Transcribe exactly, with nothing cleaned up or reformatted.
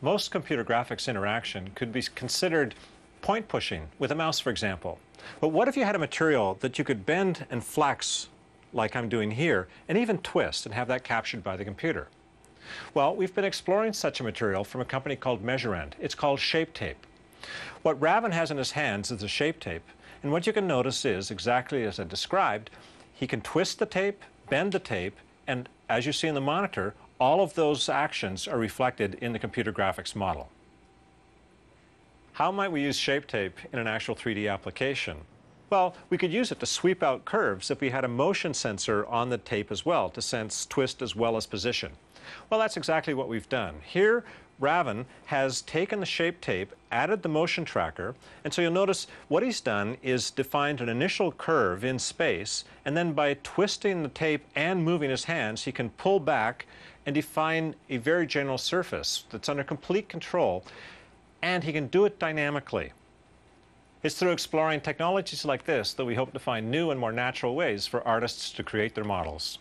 Most computer graphics interaction could be considered point pushing with a mouse, for example. But what if you had a material that you could bend and flex like I'm doing here, and even twist and have that captured by the computer? Well, we've been exploring such a material from a company called Measurand. It's called Shape Tape. What Ravin has in his hands is a shape tape, and what you can notice is, exactly as I described, he can twist the tape, bend the tape, and as you see in the monitor, all of those actions are reflected in the computer graphics model. How might we use shape tape in an actual three D application? Well, we could use it to sweep out curves if we had a motion sensor on the tape as well, to sense twist as well as position. Well, that's exactly what we've done. Here, Ravin has taken the shape tape, added the motion tracker, and so you'll notice what he's done is defined an initial curve in space, and then by twisting the tape and moving his hands, he can pull back and define a very general surface that's under complete control, and he can do it dynamically. It's through exploring technologies like this that we hope to find new and more natural ways for artists to create their models.